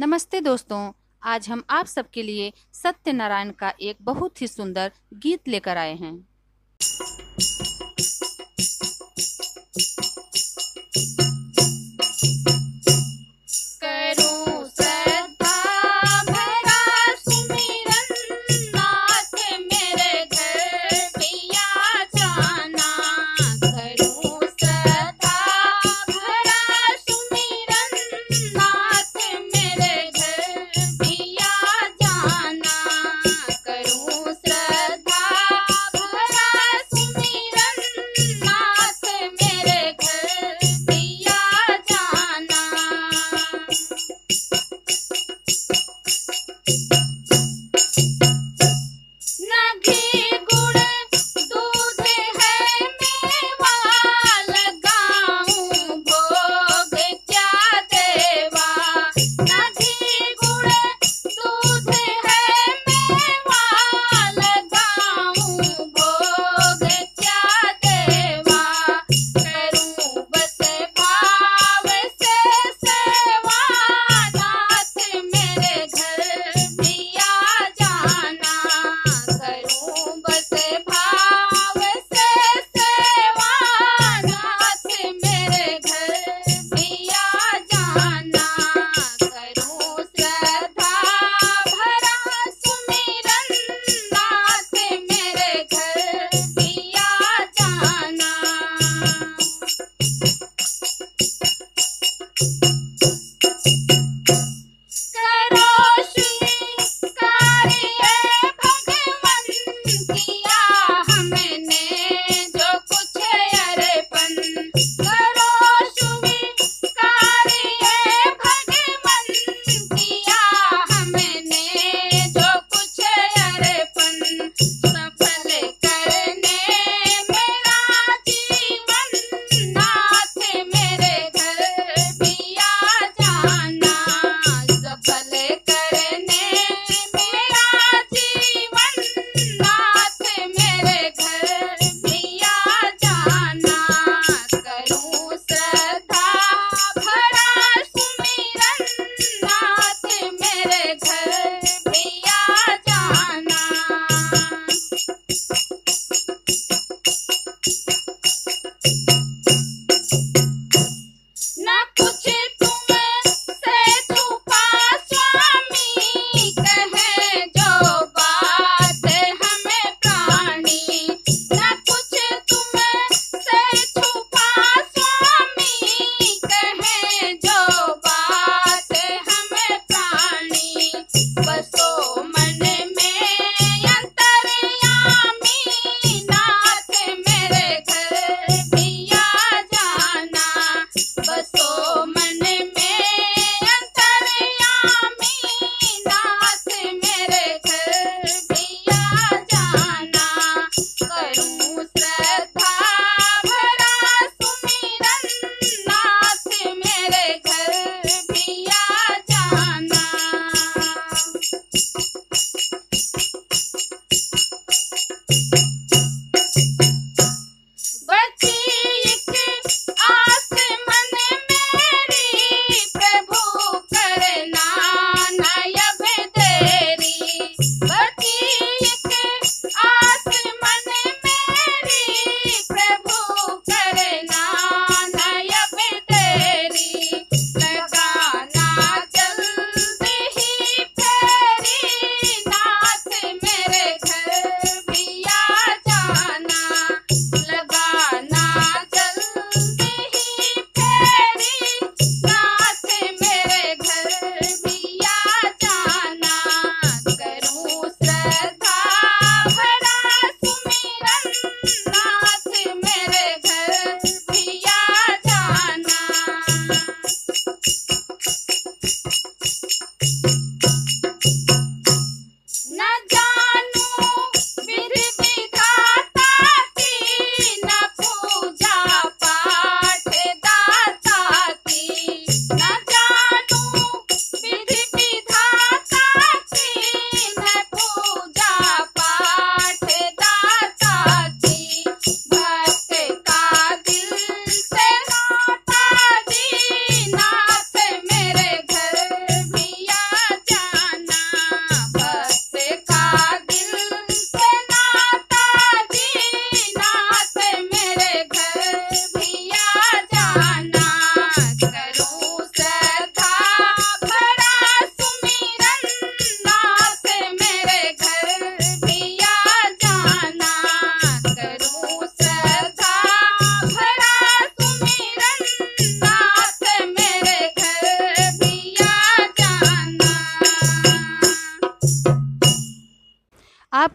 नमस्ते दोस्तों, आज हम आप सबके लिए सत्यनारायण का एक बहुत ही सुंदर गीत लेकर आए हैं।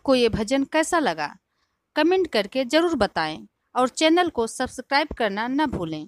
आपको ये भजन कैसा लगा, कमेंट करके ज़रूर बताएं और चैनल को सब्सक्राइब करना न भूलें।